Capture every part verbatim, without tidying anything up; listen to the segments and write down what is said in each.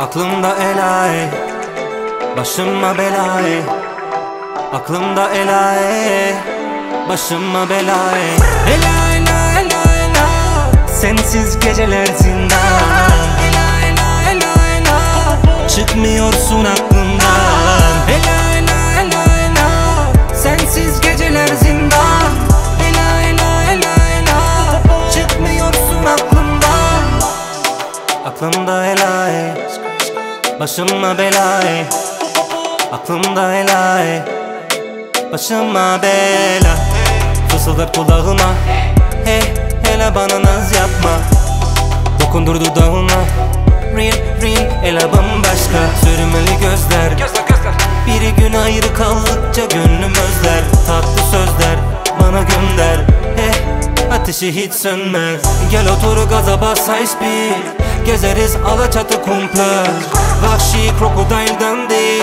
Aklımda Ela'yı, başıma belayı. Aklımda Ela'yı, başıma belayı. Ela ela ela ela, sensiz geceler zindan. Ela ela ela ela, çıkmıyorsun aklımdan. Ela ela ela ela, sensiz geceler zindan. Ela ela ela ela, çıkmıyorsun aklımdan. Aklımda Ela'yı, başıma belayı. Aklımda Ela'yı, başıma bela. Fısıldar kulağıma, hey Ela bana naz yapma. Dokundur dudağına, real real Ela bambaşka. Sürmeli gözler, bir gün ayrı kaldıkça gönlüm özler. Tatlı sözler bana gönder, hey ateşi hiç sönmez. Gel otur gaza bas high speed, gezeriz Alaçatı kumla. Vahşi krokodil dandy,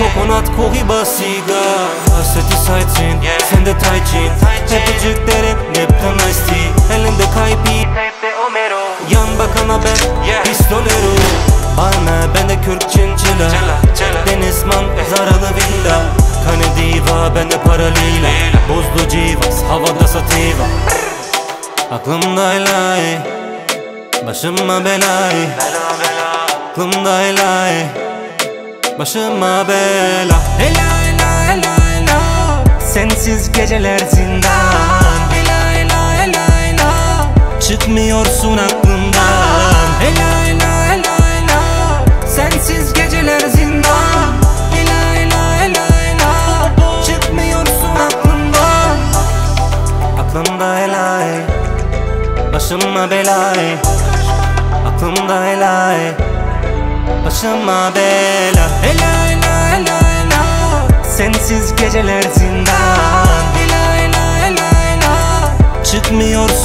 kokonat kohi basiga. Hasreti saçın, sen de tight jean. Öpücüklerin Neptun ice tea, elimde kaybi, yan bakana ben pistolero. Bana bende kürk çinçila, denizman zaralı villa. Kane diva bende paralıyla, bozdu civas havada sativa. Aklımda Ela'yı, başıma belayı. Aklımda Ela'yı, başıma bela. Ela ela ela ela, sensiz geceler zindan. Ela ela ela ela, çıkmıyorsun aklımdan. Ela ela ela ela, sensiz geceler zindan. Ela ela ela ela, çıkmıyorsun aklımdan. Aklımda Ela'yı, başıma belayı. Aklımda Ela'yı, başıma bela. Ela ela ela ela, sensiz geceler zindan. Ela ela ela ela, çıkmıyor.